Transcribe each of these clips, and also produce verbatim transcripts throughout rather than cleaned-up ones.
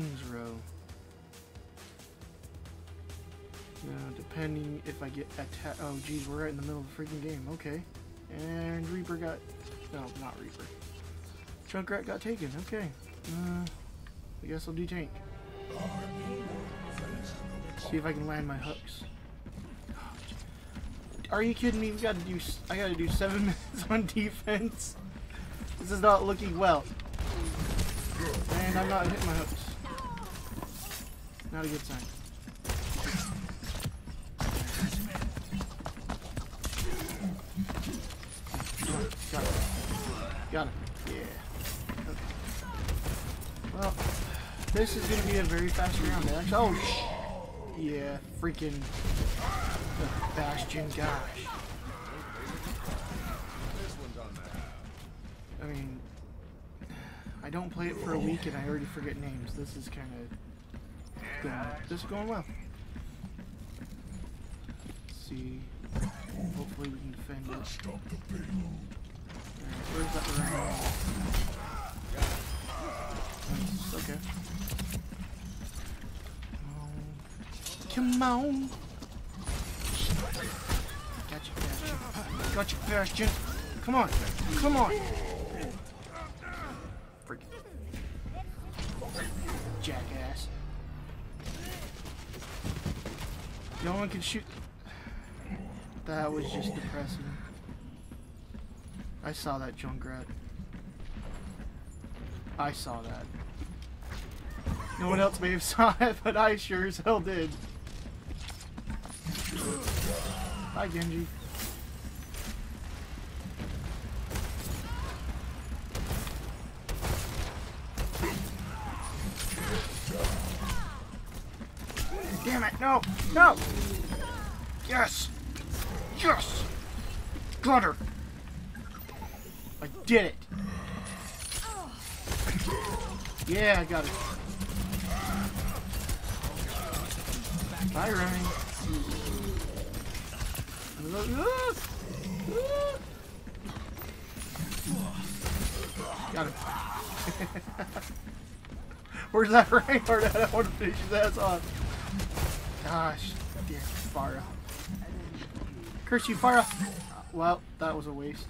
King's Row. Now, depending if I get attacked. Oh, geez, we're right in the middle of the freaking game. Okay. And Reaper got. No, not Reaper. Junkrat got taken. Okay. Uh, I guess I'll do tank. See if I can land my hooks. Are you kidding me? We gotta do. I gotta do seven minutes on defense. This is not looking well. And I'm not hitting my hooks. Not a good sign. Got it. Got it. Yeah. Okay. Well, this is gonna be a very fast round. Actually, oh sh! Yeah, freaking the Bastion, gosh. I mean, I don't play it for a week and I already forget names. This is kind of going. This is going well. Let's see. Hopefully we can defend it. Stop the payload. Where's that round? Okay. Come on. Got you, Bastion. Got you, Bastion. Come on. Come on. Freaking jackass. No one can shoot. That was just depressing. I saw that Junkrat. I saw that. No one else may have saw it, but I sure as hell did. Hi, Genji. Damn it! No! No! Yes! Yes! Got her! I did it! Yeah, I got it. Bye, Ryan. Got it. Where's that Reinhardt at? I want to finish his ass off. Gosh, damn Pharah. Curse you, Pharah! Well, that was a waste.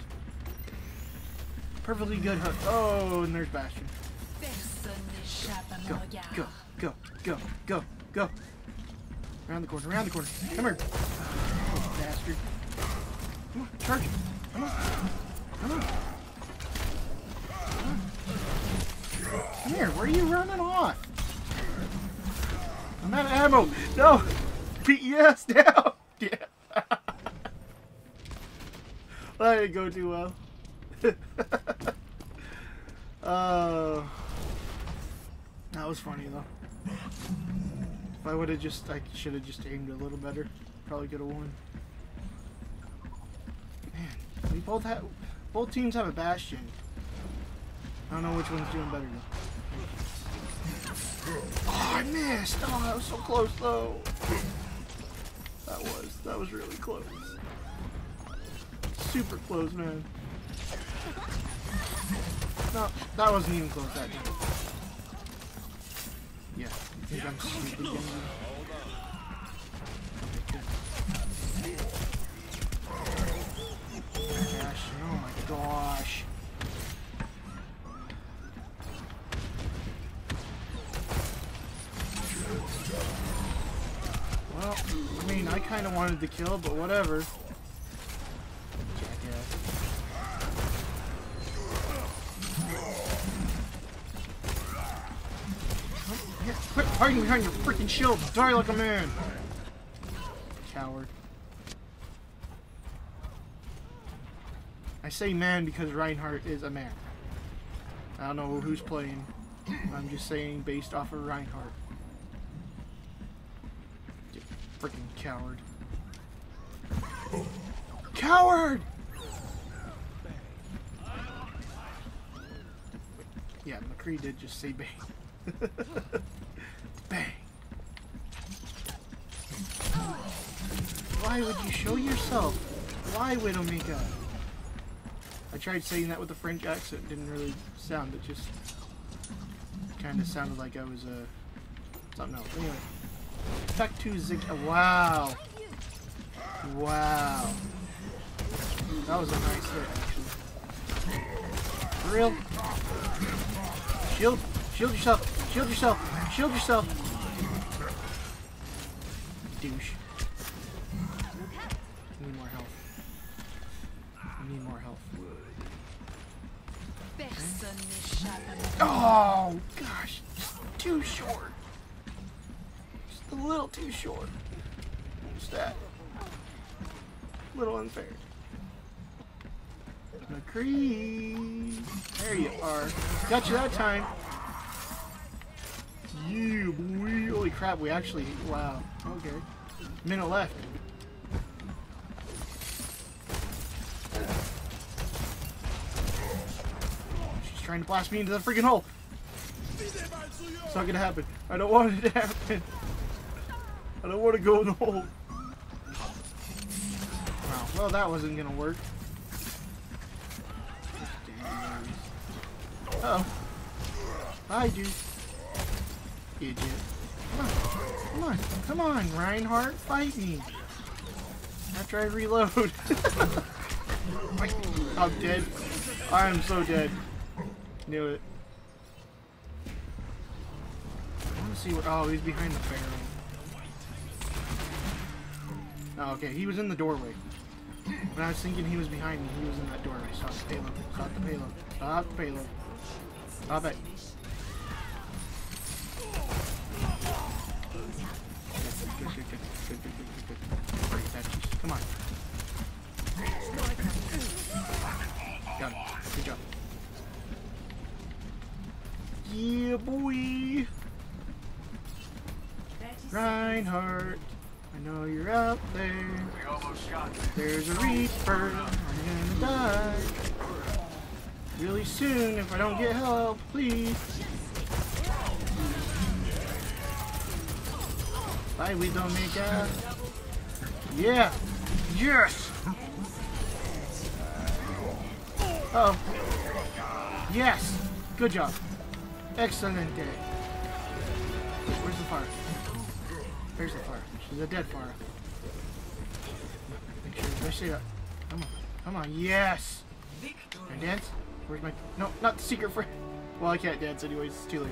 Perfectly good hook. Oh, and there's Bastion. Go, go, go, go, go, go. Around the corner, around the corner. Come here. Oh, bastard. Come on, charge it. Come on. Come on. Come here, where are you running off? I'm out of ammo. No! P E S now! Yeah. Well, that didn't go too well. uh, that was funny though. If I would have just, I should have just aimed a little better. Probably could have won. Man, we both have, both teams have a Bastion. I don't know which one's doing better now. Oh, I missed! Oh, that was so close though. That was, that was really close. Super close, man. No, that wasn't even close that time. Yeah, I think I'm stupid. Okay, good. Gosh, oh my gosh. Well, I mean, I kind of wanted to kill, but whatever. Quit hiding behind your freaking shield! Die like a man! Coward. I say man because Reinhardt is a man. I don't know who's playing. I'm just saying based off of Reinhardt. You freaking coward. Coward! Yeah, McCree did just say bang. Bang! Why would you show yourself? Why, Widowmaker? I tried saying that with a French accent. Didn't really sound. It just kind of sounded like I was a. Uh, don't know. Anyway. Back to Zig. Oh, wow. Wow. That was a nice hit, actually. For real. Shield. Shield yourself. Shield yourself. Shield yourself. Douche. I need more health. I need more health. Oh, gosh. Just too short. Just a little too short. What's that? A little unfair. McCree! There you are. Got you that time. You, boy. Holy crap, we actually... Wow. Okay. Minute left. She's trying to blast me into the freaking hole. It's not gonna happen. I don't want it to happen. I don't want to go in the hole. Wow. Well, that wasn't gonna work. Uh oh. Hi, dude. Idiot. Come on. Come on. Come on, Reinhardt. Fight me. After I reload. I'm dead. I am so dead. Knew it. I want to see what. Oh, he's behind the barrel. Oh, okay. He was in the doorway. When I was thinking he was behind me, he was in that doorway. Stop the payload. Stop the payload. Stop the payload. Stop it. Good, good, good, good, good, good, good, good. Great, that just, come on. Got it. Good job. Yeah, boy. Reinhardt, I know you're out there. We almost got it. There's a Reaper. I'm gonna die really soon if I don't get help, please. Bye, Widowmaker. Yeah! Yes! Oh. Yes! Good job. Excellent day. Where's the Pharah? There's the Pharah. She's a dead Pharah. Make sure you push it up. Come on. Come on. Yes! Can I dance? Where's my... No, not the secret friend. Well, I can't dance anyways. It's too late.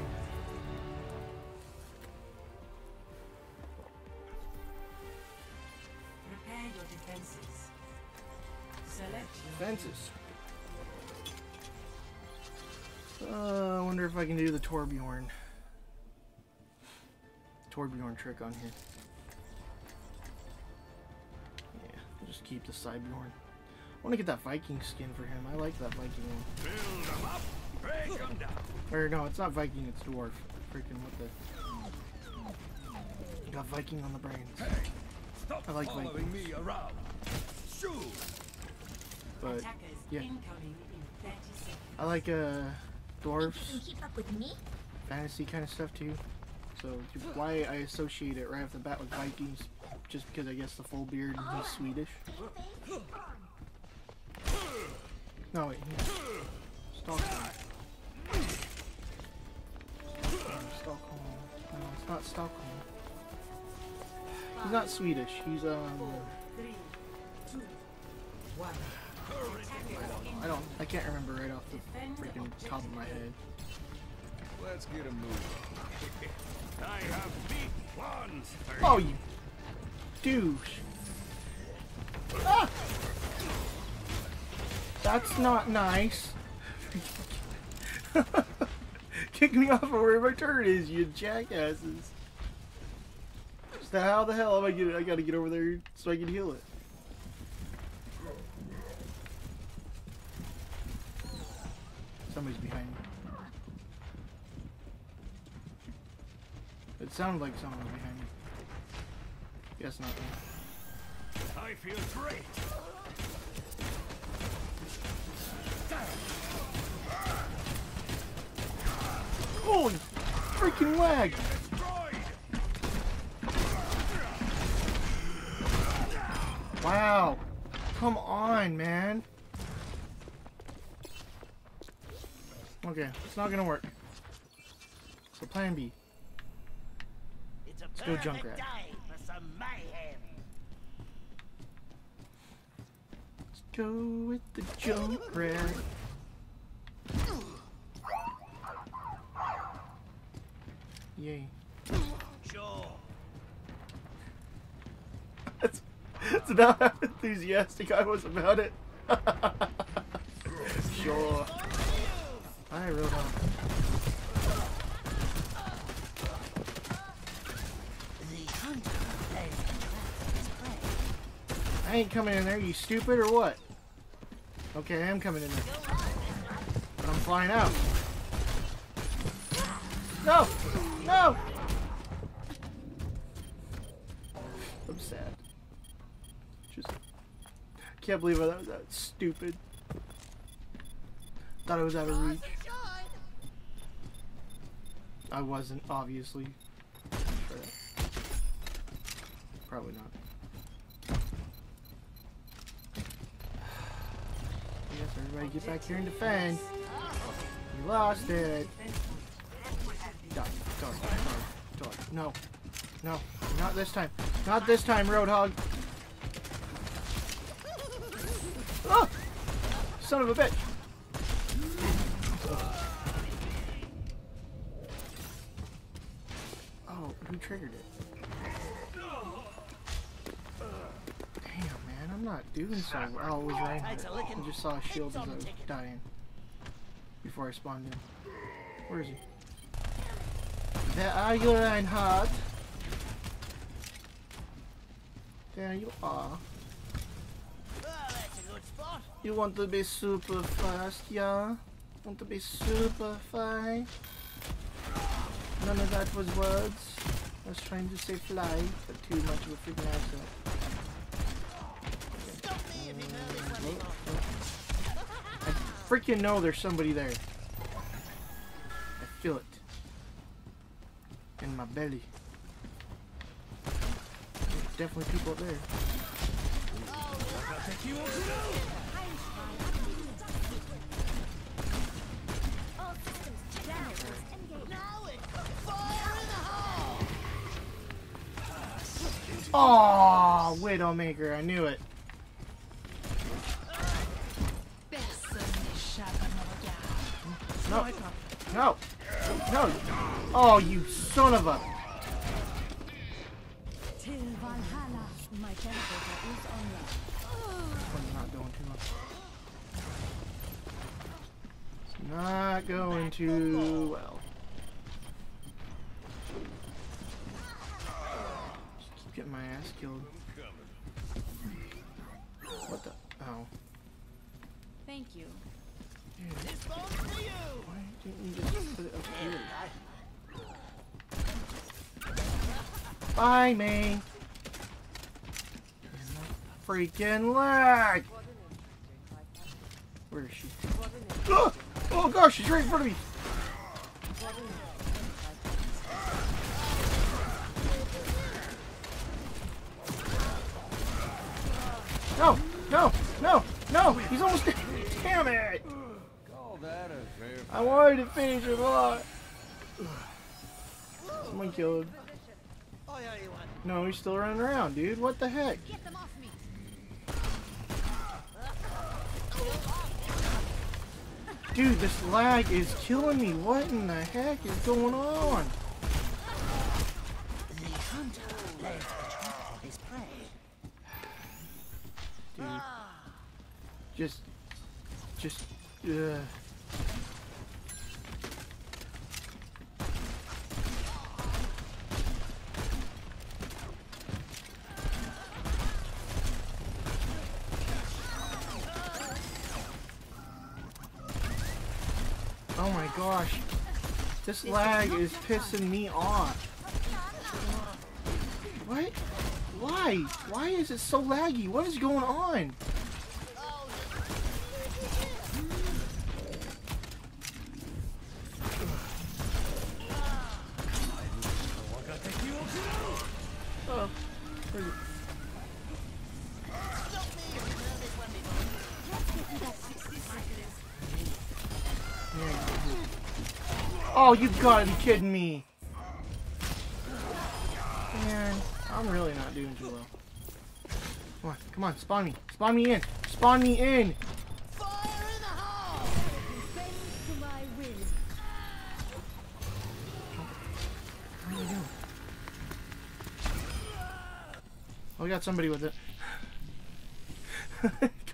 Fences. Uh, I wonder if I can do the Torbjorn. Torbjorn trick on here. Yeah, I'll just keep the Sibjorn. I want to get that Viking skin for him. I like that Viking one. Build them up, break them down. Or no, it's not Viking, it's Dwarf. Freaking what the... Got Viking on the brains. Hey, stop I like Viking. Me around. Shoot. But, yeah. I like uh, dwarves, fantasy kind of stuff too, so why I associate it right off the bat with Vikings, just because I guess the full beard is Swedish. No wait, Stockholm. Stockholm, no it's not Stockholm. He's not Swedish, he's um... I don't, I can't remember right off the freaking top of my head. Let's get a move. I have big ones. Oh, you douche. Ah! That's not nice. Kick me off of where my turret is, you jackasses. So how the hell am I gonna, I gotta get over there so I can heal it. Somebody's behind me. It sounded like someone was behind me. Guess not. I feel great. Holy freaking lag! Wow! Come on, man! Okay, it's not gonna work. So plan B. Let's go Junkrat. Let's go with the Junkrat. Yay. Sure. That's, that's about how enthusiastic I was about it. Sure. Hi, Roadhog. I ain't coming in there, you stupid, or what? Okay, I am coming in there. But I'm flying out. No! No! I'm sad. Just... can't believe I was that stupid. Thought I was out of reach. I wasn't, obviously. Probably not. Everybody get back here and defend. You lost it. Dog, dog, dog, dog. No. No. Not this time. Not this time, Roadhog. Oh! Son of a bitch. Oh, who triggered it? I'm not doing so well. Oh, it was Reinhardt. I just saw a shield as I was dying before I spawned in. Where is he? There are you, Reinhardt. There you are. You want to be super fast, yeah? Want to be super fast? None of that was words. I was trying to say fly, but too much of a freaking accent. I freaking know there's somebody there. I feel it in my belly. There's definitely people up there. Oh, Widowmaker! I knew it. No. No. No. Oh, you son of a... I'm not going too much. It's not going too well. Just keep getting my ass killed. What the... oh. Thank you. Dude. Why didn't you just put it up here? Bye, me! Freaking lag! Where is she? Oh! Oh gosh, she's right in front of me! No! No! No! No! He's almost dead! Damn it! I wanted to finish him off. Someone killed him. No, he's still running around, dude. What the heck? Get them off me. Dude, this lag is killing me. What in the heck is going on? Dude, just, just, ugh. Oh my gosh, this lag is pissing me off. What? Why? Why is it so laggy? What is going on? Oh, where is it? Oh, you gotta be kidding me! I'm really not doing too well. Come on, come on, spawn me. Spawn me in. Spawn me in. Fire in the hole. To my will. What are you doing? Oh, we got somebody with it.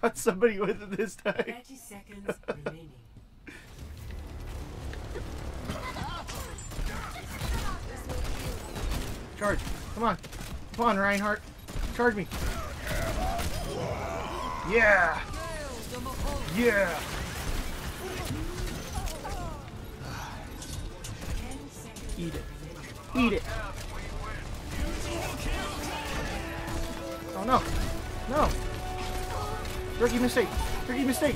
Got somebody with it this time. thirty seconds remaining. Charge. Come on. Come on, Reinhardt. Charge me. Yeah. Yeah. Eat it. Eat it. Oh, no. No. Rookie mistake. Rookie mistake.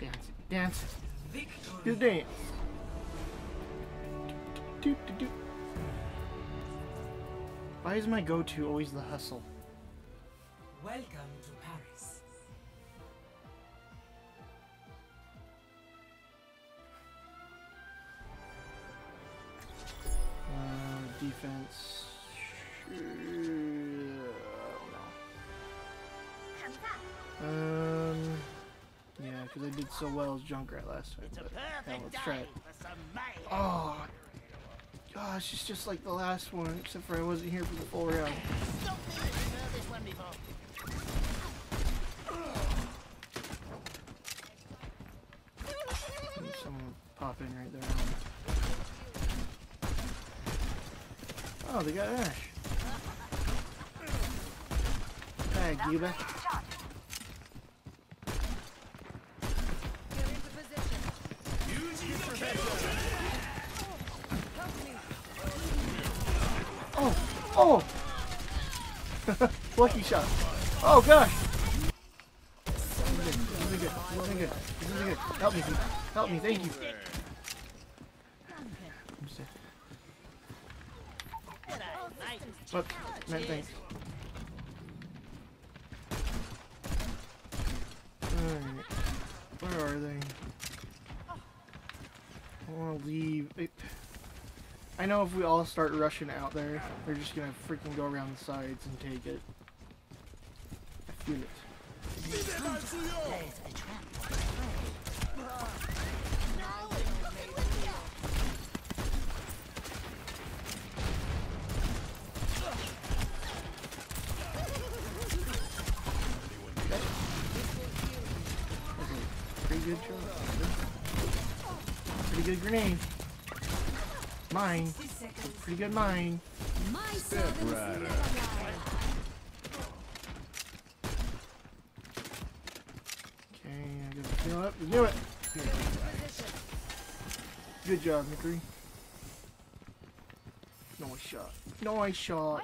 Dance. Dance. Do dance. Do, do, do. Why is my go-to always the hustle? Welcome to Paris. Uh, defense. Uh, I don't know. Um. Yeah, because I did so well as Junkrat last time. It's but, yeah, let's try it. Oh, gosh, it's just like the last one, except for I wasn't here for the full round. There's someone pop in right there. Oh, they got Ash. Hey, D.Va. Oh! Oh! Lucky shot. Oh gosh! This isn't good. This isn't good. This isn't good. Help me. Help me. Thank you. What? Man, thanks. Alright. Where are they? I want to leave. It, I know if we all start rushing out there, they're just going to freaking go around the sides and take it. I feel it. That's a pretty good shot. Pretty good grenade. Mine. Pretty good mine. Step right up. Okay, I gotta heal up. We do it. Good, good job, McCree. Nice shot. Nice shot.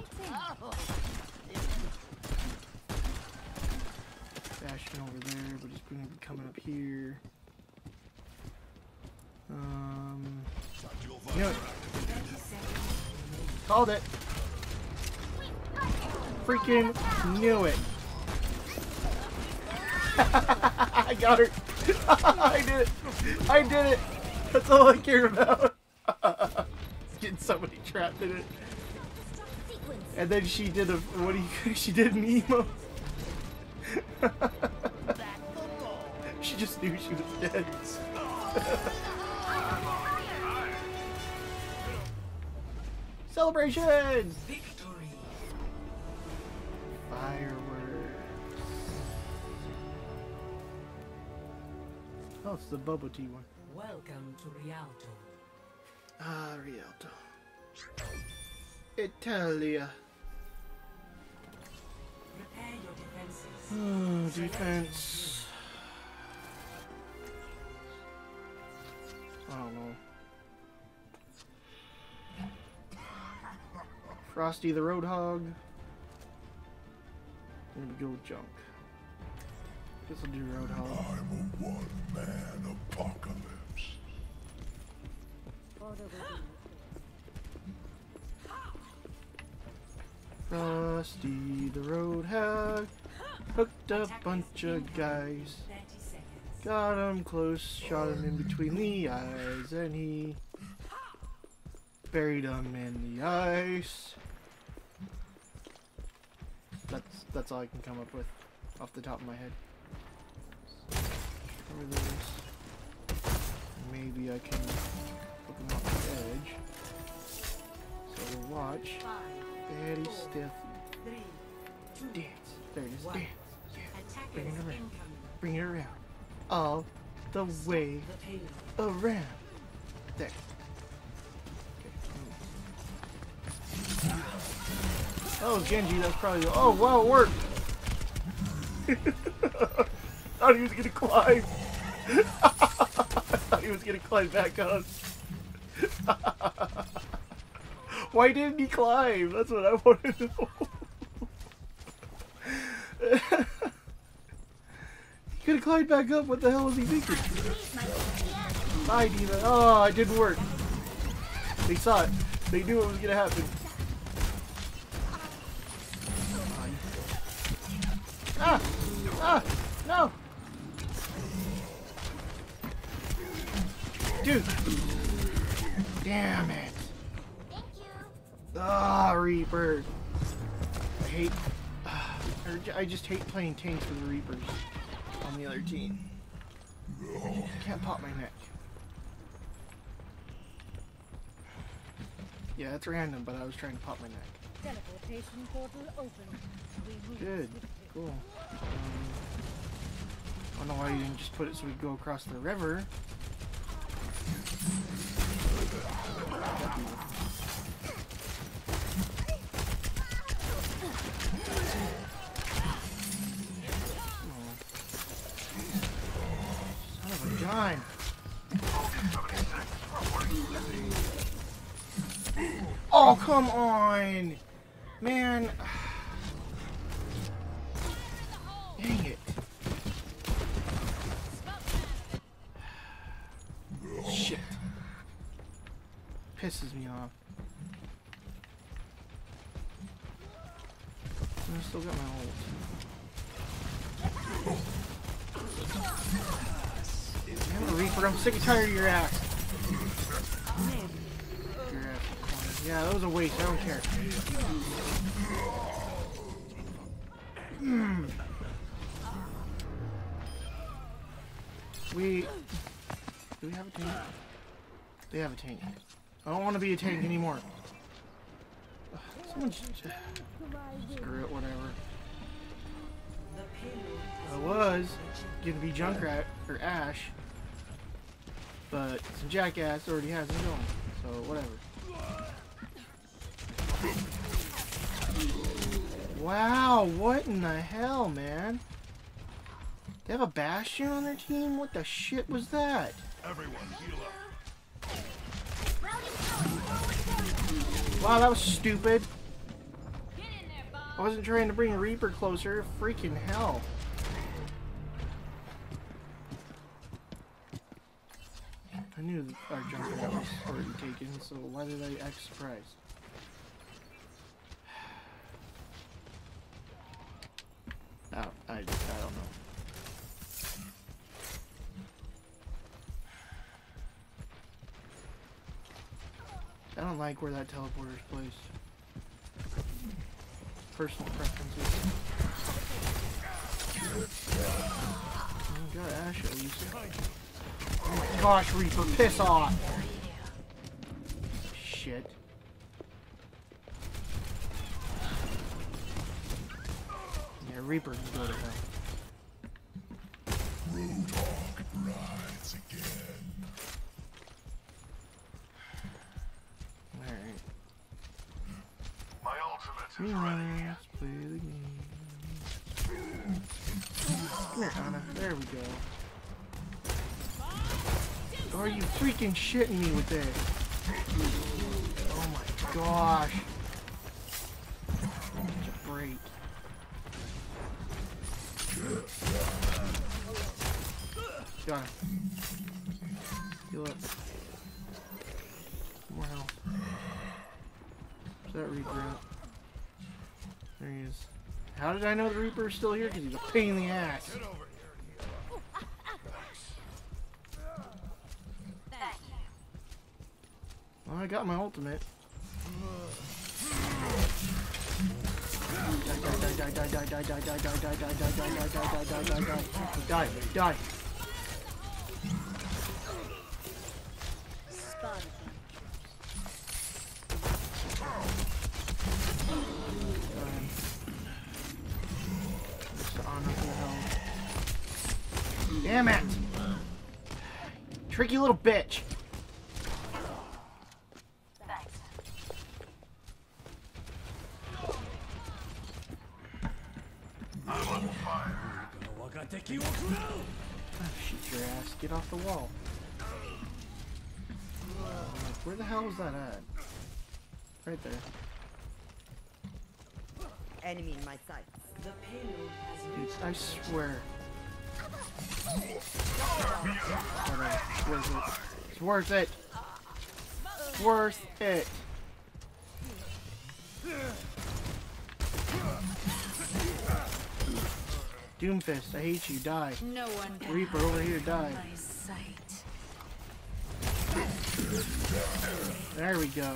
Bastion over there, but he's gonna be coming up here. Um, knew it. Called it. Freaking knew it. I got her. I did it. I did it. That's all I care about. Getting somebody trapped in it. And then she did a what do you? She did an emo. She just knew she was dead. Celebration! Victory! Fireworks. Oh, it's the bubble tea one. Welcome to Rialto. Ah, Rialto. Italia. Prepare your defenses. Hmm, oh, defense. I don't know. Frosty the Roadhog. I'm gonna go junk. Guess I'll do Roadhog. I'm a one-man apocalypse. Frosty the Roadhog hooked a bunch of guys. Got him close, shot him in between the eyes, and he buried him in the ice. That's that's all I can come up with off the top of my head. Cover those. Maybe I can put them off the edge. So we'll watch. Very stealthy. Dance. There it is. Dance. Yeah. Bring it around. Bring it around. All the way around. There. Okay. Oh, Genji, that's probably. Oh, wow, it worked! I thought he was gonna climb. I thought he was gonna climb back up. Why didn't he climb? That's what I want to know. He could have climbed back up. What the hell was he thinking? Bye, D.Va. Oh, it didn't work. They saw it. They knew it was gonna happen. Ah! Ah! No! Dude! Damn it! Thank you! Ah, Reaper! I hate... Uh, I just hate playing tanks with the Reapers on the other team. Can't pop my neck. Yeah, that's random, but I was trying to pop my neck. Teleportation portal open. Good. Cool. Um, I don't know why you didn't just put it so we'd go across the river. Son of a gun! Oh, come on! Man! Dang it. Shit. Pisses me off. I still got my ult. Damn it, Reaper, I'm sick and tired of your ass. Your ass. Yeah, that was a waste. I don't care. Mm. We... Do we have a tank? They have a tank. I don't want to be a tank anymore. Ugh, someone just... Screw it, whatever. I was going to be Junkrat, or Ash. But some jackass already has me going. So, whatever. Wow, what in the hell, man? They have a Bastion on their team? What the shit was that? Everyone heal up. Wow, that was stupid. Get in there, Bob. I wasn't trying to bring Reaper closer. Freaking hell. I knew our Junkrat was already taken, so why did I act surprised? Oh, I, I don't know. I don't like where that teleporter's placed. Personal preferences. Oh, I got Ash at least. Oh my gosh, Reaper, piss off! Shit. Yeah, Reaper can go to hell. Roadhog rides again. Yeah, let's play the game. Come here, Anna. There we go. Oh, are you freaking shitting me with that? Oh my gosh. Such a break. Got him. Heal up. More health. Is that Reaper out? There he is. How did I know the Reaper's still here? Because he's a pain in the ass. Well, I got my ultimate. Die, die, die, die, die, die, die, die, die, die, die, die, die, die, die, die. Damn it! Tricky little bitch! Shoot your ass, get off the wall. Where the hell was that at? Right there. Enemy in my sight. The payload has been I swear. It's worth it. It's worth it. Doomfist, I hate you. Die. No one Reaper over here. Die. There we go.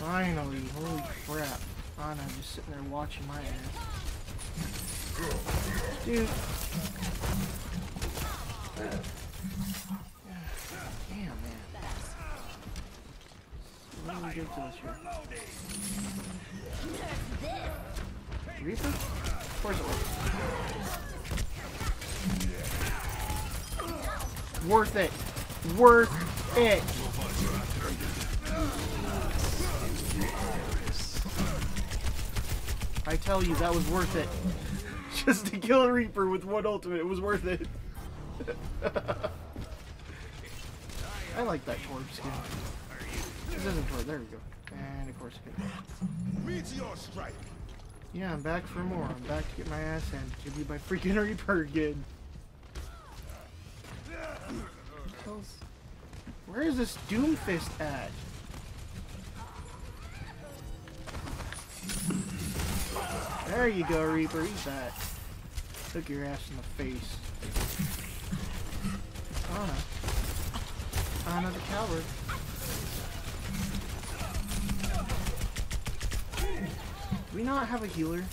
Finally. Holy crap. Anna just sitting there watching my ass. Dude. Damn, man. What do we get to this here? Reaper? Of course it works. Worth it. Worth it. I tell you, that was worth it. Just to kill a Reaper with one ultimate, it was worth it. I like that Torb skin. This isn't Torb, there we go. And of course it could. Meteor strike. Yeah, I'm back for more. I'm back to get my ass handed to me by freaking Reaper again. Where is this Doomfist at? There you go, Reaper. He's that. Took your ass in the face. Anna. Anna the coward. Do we not have a healer?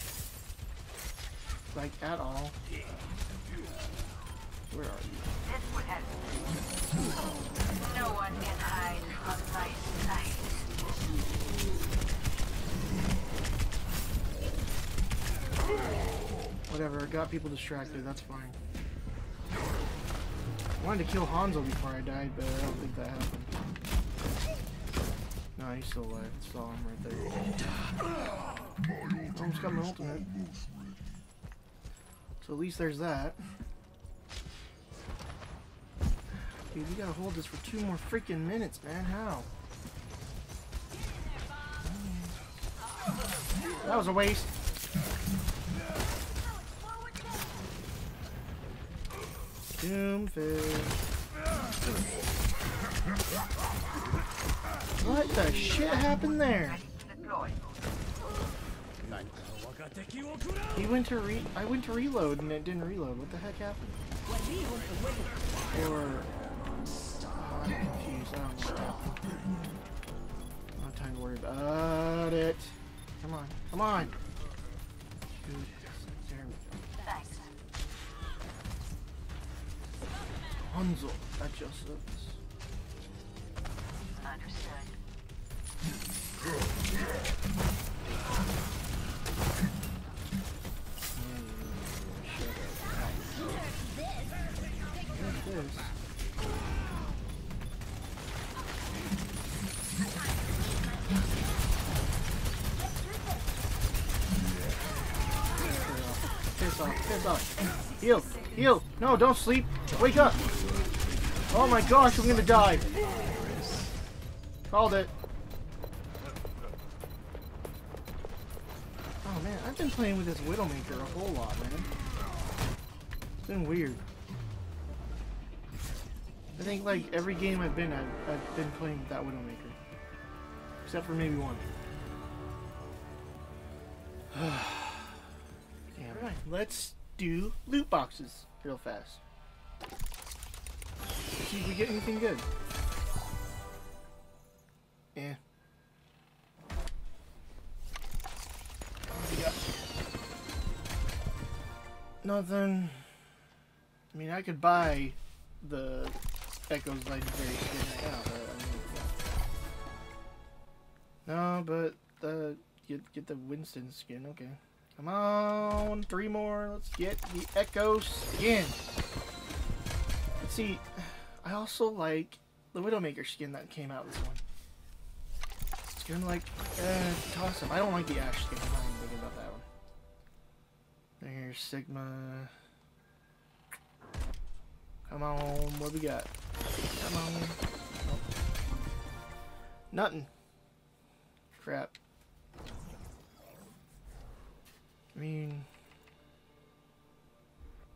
Like, at all? Where are you? This would help. No one can hide from my sight. Whatever, I got people distracted, that's fine. I wanted to kill Hanzo before I died, but I don't think that happened. No, he's still alive. I saw him right there. I almost got my ultimate. So at least there's that. Dude, we gotta hold this for two more freaking minutes, man. How? That was a waste. Doomfist. What the shit happened there? He went to re I went to reload and it didn't reload. What the heck happened? Or oh, I'm confused. I don't know. I don't have time to worry about it. Come on, come on. Dude. Hanzo, at your service. Understood. What is this? Piss off, piss off. Heal, heal. No, don't sleep. Wake up. Oh my gosh, I'm gonna die. Called it. Oh man, I've been playing with this Widowmaker a whole lot, man. It's been weird. I think like every game I've been at, I've been playing with that Widowmaker. Except for maybe one. Damn. All right, let's do loot boxes real fast. See if we get anything good. Yeah. Yeah. Nothing. I mean, I could buy the Echo's legendary skin now, but I mean, yeah. No, but the get get the Winston skin. Okay. Come on, three more. Let's get the Echo skin. Let's see. I also like the Widowmaker skin that came out this one. It's kind of like, uh, toss up. I don't like the Ash skin. I'm not even thinking about that one. There's Sigma. Come on, what do we got? Come on. Nope. Nothing. Crap. I mean,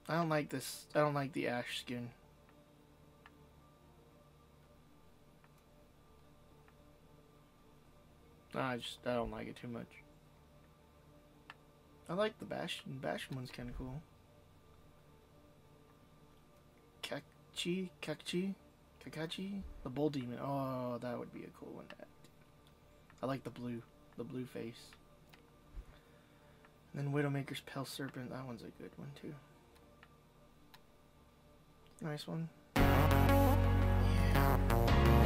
I don't like this. I don't like the Ash skin. I just I don't like it too much. I like the Bastion. Bastion one's kind of cool. Kakachi, Kakachi, Kakachi, the Bull Demon. Oh, that would be a cool one. I like the blue, the blue face. Then Widowmaker's Pale Serpent, that one's a good one too. Nice one. Yeah.